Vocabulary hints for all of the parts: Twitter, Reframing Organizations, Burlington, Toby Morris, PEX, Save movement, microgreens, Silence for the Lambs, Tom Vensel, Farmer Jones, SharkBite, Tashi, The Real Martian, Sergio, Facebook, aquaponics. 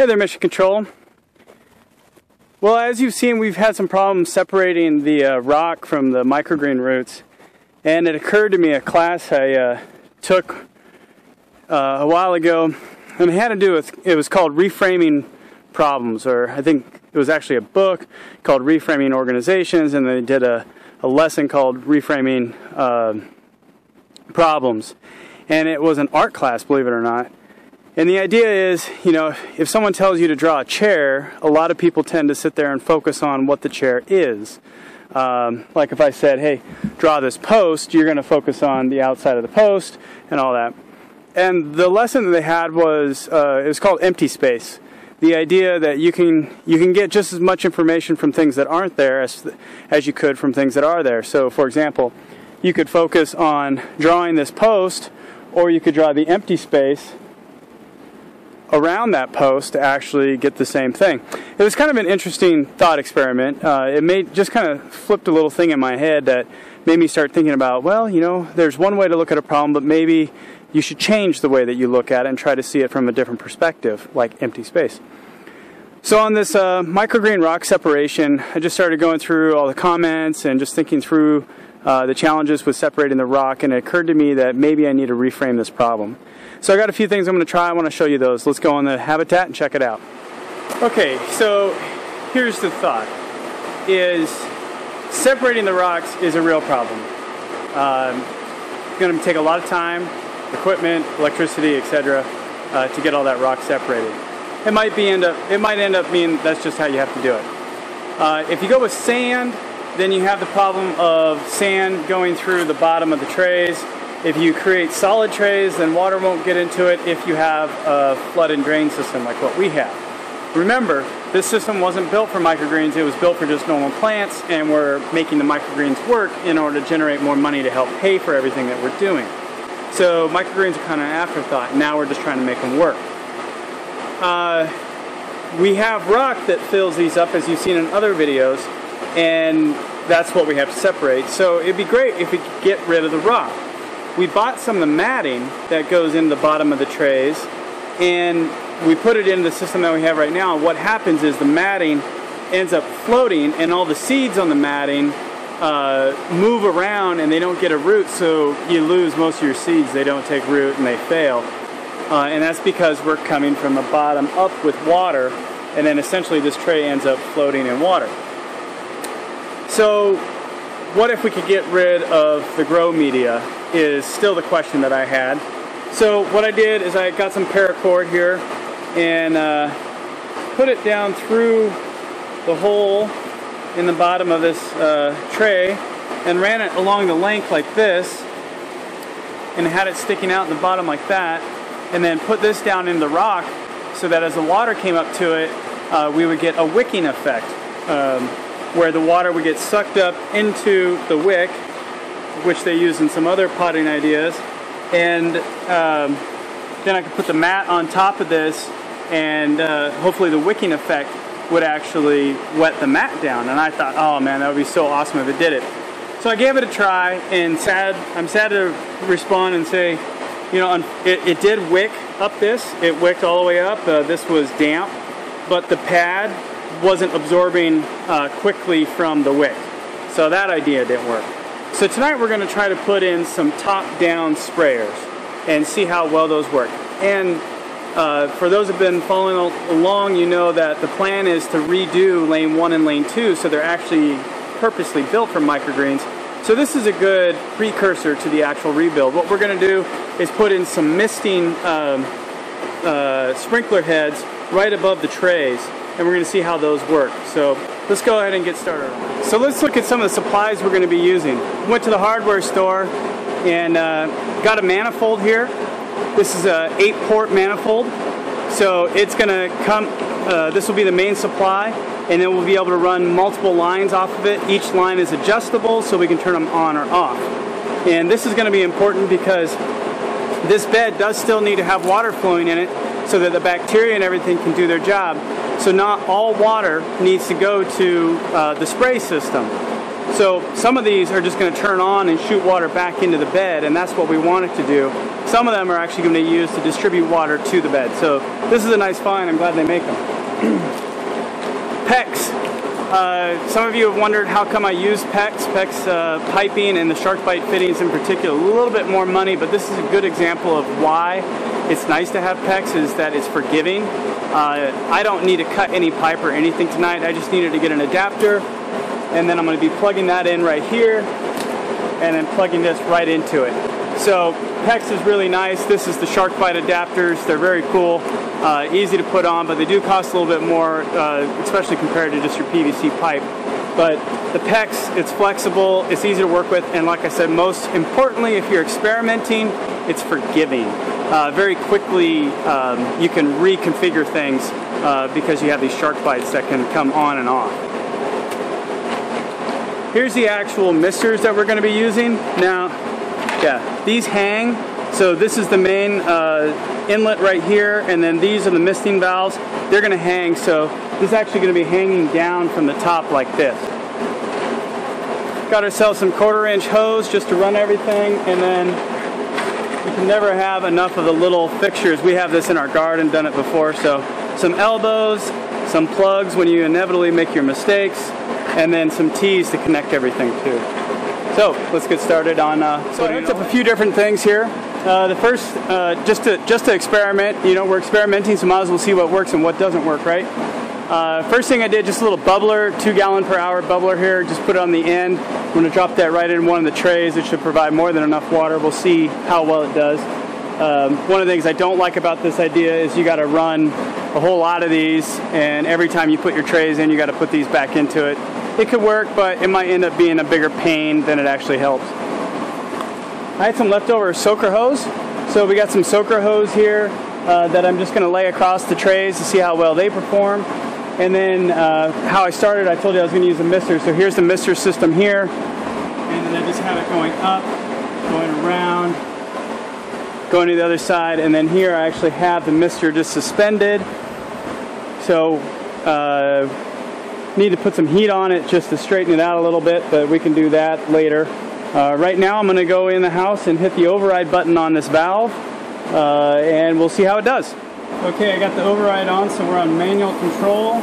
Hey there, Mission Control. Well, as you've seen, we've had some problems separating the rock from the microgreen roots, and it occurred to me a class I took a while ago, and it had to do with, it was called Reframing Problems, or I think it was actually a book called Reframing Organizations, and they did a lesson called Reframing Problems, and it was an art class, believe it or not. And the idea is, you know, if someone tells you to draw a chair, a lot of people tend to sit there and focus on what the chair is. Like if I said, hey, draw this post, you're going to focus on the outside of the post and all that. And the lesson that they had was, it was called empty space. The idea that you can get just as much information from things that aren't there as you could from things that are there. So, for example, you could focus on drawing this post, or you could draw the empty space around that post to actually get the same thing. It was kind of an interesting thought experiment. It made, just kind of flipped a little thing in my head that made me start thinking about, well, you know, there's one way to look at a problem, but maybe you should change the way that you look at it and try to see it from a different perspective, like empty space. So on this microgreen rock separation, I just started going through all the comments and just thinking through the challenges with separating the rock, and it occurred to me that maybe I need to reframe this problem. So I got a few things I'm going to try. I want to show you those. Let's go on the habitat and check it out. Okay, so here's the thought, is separating the rocks is a real problem. It's going to take a lot of time, equipment, electricity, etc., to get all that rock separated. It might be end up being that's just how you have to do it. If you go with sand, then you have the problem of sand going through the bottom of the trays. If you create solid trays, then water won't get into it if you have a flood and drain system like what we have. Remember, this system wasn't built for microgreens, it was built for just normal plants, and we're making the microgreens work in order to generate more money to help pay for everything that we're doing. So microgreens are kind of an afterthought, now we're just trying to make them work. We have rock that fills these up, as you've seen in other videos, and that's what we have to separate. So it'd be great if we could get rid of the rock. We bought some of the matting that goes in the bottom of the trays, and we put it in the system that we have right now. What happens is the matting ends up floating, and all the seeds on the matting move around and they don't get a root, so you lose most of your seeds. They don't take root and they fail. And that's because we're coming from the bottom up with water, and then essentially this tray ends up floating in water. So what if we could get rid of the grow media is still the question that I had. So what I did is I got some paracord here and put it down through the hole in the bottom of this tray and ran it along the length like this and had it sticking out in the bottom like that, and then put this down in the rock so that as the water came up to it, we would get a wicking effect, where the water would get sucked up into the wick, which they use in some other potting ideas, and then I could put the mat on top of this, and hopefully the wicking effect would actually wet the mat down. And I thought, oh man, that would be so awesome if it did it. So I gave it a try, and I'm sad to respond and say, you know, it did wick up this. It wicked all the way up. This was damp, but the pad wasn't absorbing quickly from the wick. So that idea didn't work. So tonight we're going to try to put in some top-down sprayers and see how well those work. And for those who have been following along, you know that the plan is to redo lane 1 and lane 2, so they're actually purposely built for microgreens. So this is a good precursor to the actual rebuild. What we're going to do is put in some misting sprinkler heads right above the trays, and we're going to see how those work. So let's go ahead and get started. So let's look at some of the supplies we're going to be using. Went to the hardware store and got a manifold here. This is a 8-port manifold, so it's going to come, this will be the main supply, and then we'll be able to run multiple lines off of it. Each line is adjustable, so we can turn them on or off. And this is going to be important because this bed does still need to have water flowing in it, so that the bacteria and everything can do their job. So not all water needs to go to the spray system. So some of these are just going to turn on and shoot water back into the bed, and that's what we want it to do. Some of them are actually going to be used to distribute water to the bed. So this is a nice find. I'm glad they make them. PEX. Some of you have wondered how come I use PEX. PEX piping and the SharkBite fittings in particular. A little bit more money, but this is a good example of why it's nice to have PEX, is that it's forgiving. I don't need to cut any pipe or anything tonight. I just needed to get an adapter, and then I'm going to be plugging that in right here, and then plugging this right into it. So PEX is really nice. This is the SharkBite adapters. They're very cool. Easy to put on, but they do cost a little bit more, especially compared to just your PVC pipe. But the PEX, it's flexible, it's easy to work with, and like I said, most importantly, if you're experimenting, it's forgiving. Very quickly, you can reconfigure things because you have these SharkBites that can come on and off. Here's the actual misters that we're going to be using. Now, yeah, these hang. So this is the main inlet right here, and then these are the misting valves. They're going to hang, so this is actually going to be hanging down from the top like this. Got ourselves some 1/4-inch hose just to run everything, and then you can never have enough of the little fixtures. We have this in our garden, done it before, so some elbows, some plugs when you inevitably make your mistakes, and then some T's to connect everything to. So let's get started on. So I looked up a few different things here. The first, just to experiment. You know, we're experimenting, so might as well see what works and what doesn't work, right? First thing I did, just a little bubbler, 2-gallon-per-hour bubbler here. Just put it on the end. I'm going to drop that right in one of the trays. It should provide more than enough water. We'll see how well it does. One of the things I don't like about this idea is you got to run a whole lot of these, and every time you put your trays in, you got to put these back into it. It could work, but it might end up being a bigger pain than it actually helps. I had some leftover soaker hose. So we got some soaker hose here that I'm just going to lay across the trays to see how well they perform. And then how I started, I told you I was going to use a mister. So here's the mister system here. And then I just have it going up, going around, going to the other side. And then here I actually have the mister just suspended. So need to put some heat on it just to straighten it out a little bit, but we can do that later. Right now I'm going to go in the house and hit the override button on this valve, and we'll see how it does. Okay, I got the override on, so we're on manual control.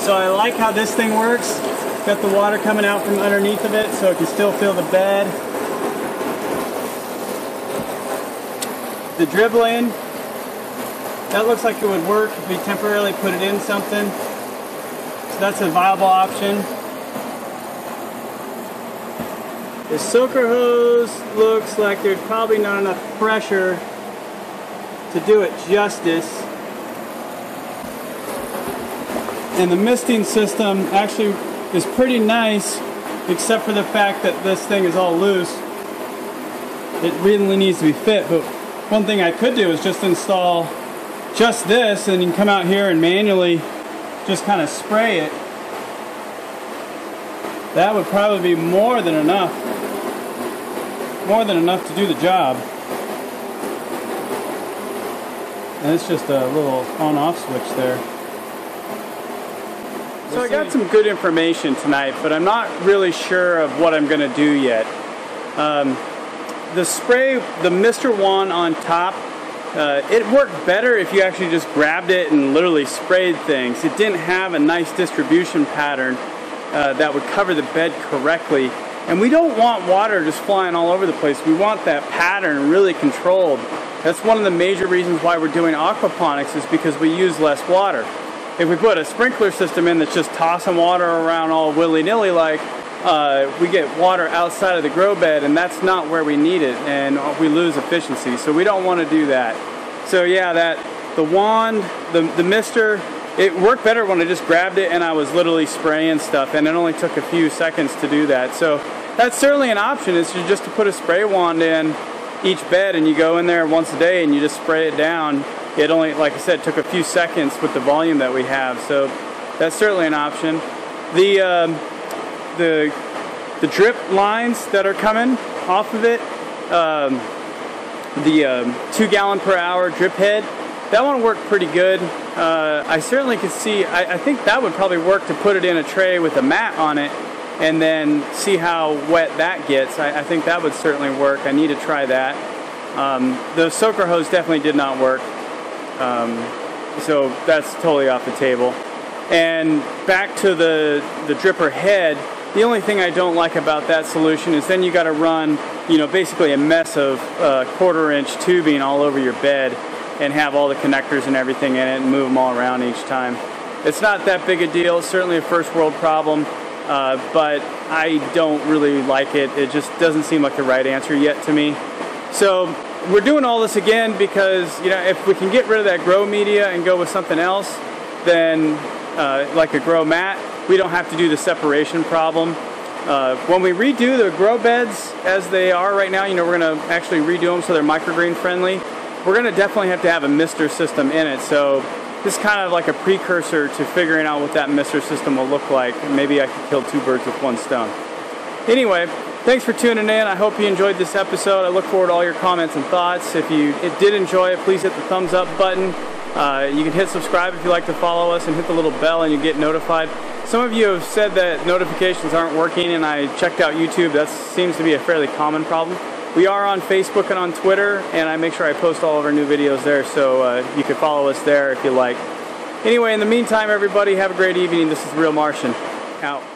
So I like how this thing works. Got the water coming out from underneath of it, so it can still fill the bed. The dribbling, that looks like it would work if we temporarily put it in something. So that's a viable option. The soaker hose looks like there's probably not enough pressure to do it justice. And the misting system actually is pretty nice, except for the fact that this thing is all loose. It really needs to be fit, but one thing I could do is just install just this, and you can come out here and manually just kind of spray it. That would probably be more than enough to do the job. And it's just a little on-off switch there. So I got some good information tonight, but I'm not really sure of what I'm going to do yet. The spray, the mister wand on top, it worked better if you actually just grabbed it and literally sprayed things. It didn't have a nice distribution pattern that would cover the bed correctly. And we don't want water just flying all over the place. We want that pattern really controlled. That's one of the major reasons why we're doing aquaponics, is because we use less water. If we put a sprinkler system in that's just tossing water around all willy-nilly like, we get water outside of the grow bed, and that's not where we need it, and we lose efficiency. So we don't want to do that. So yeah, the wand, the mister, it worked better when I just grabbed it and I was literally spraying stuff, and it only took a few seconds to do that. So that's certainly an option, is just to put a spray wand in each bed, and you go in there once a day and you just spray it down. It only, like I said, took a few seconds with the volume that we have. So that's certainly an option. The drip lines that are coming off of it, the 2-gallon-per-hour drip head, That one worked pretty good. I certainly could see, I think that would probably work to put it in a tray with a mat on it and then see how wet that gets. I think that would certainly work. I need to try that. The soaker hose definitely did not work. So that's totally off the table. And back to the dripper head, the only thing I don't like about that solution is then you got to run, you know, basically a mess of 1/4-inch tubing all over your bed and have all the connectors and everything in it and move them all around each time. It's not that big a deal. It's certainly a first world problem, but I don't really like it. It just doesn't seem like the right answer yet to me. So we're doing all this again because, you know, if we can get rid of that grow media and go with something else, then like a grow mat, we don't have to do the separation problem. When we redo the grow beds as they are right now, you know, we're going to actually redo them so they're microgreen friendly. We're going to definitely have to have a mister system in it, so this is kind of like a precursor to figuring out what that mister system will look like. Maybe I could kill two birds with one stone. Anyway, thanks for tuning in. I hope you enjoyed this episode. I look forward to all your comments and thoughts. If you did enjoy it, please hit the thumbs up button. You can hit subscribe if you like to follow us, and hit the little bell and you get notified. Some of you have said that notifications aren't working, and I checked out YouTube. That seems to be a fairly common problem. We are on Facebook and on Twitter, and I make sure I post all of our new videos there, so you can follow us there if you like. Anyway, in the meantime, everybody, have a great evening. This is The Real Martian. Out.